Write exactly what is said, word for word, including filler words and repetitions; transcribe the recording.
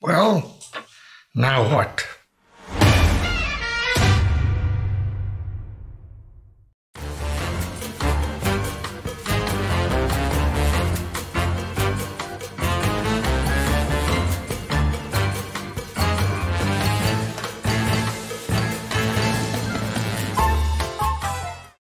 Well, now what?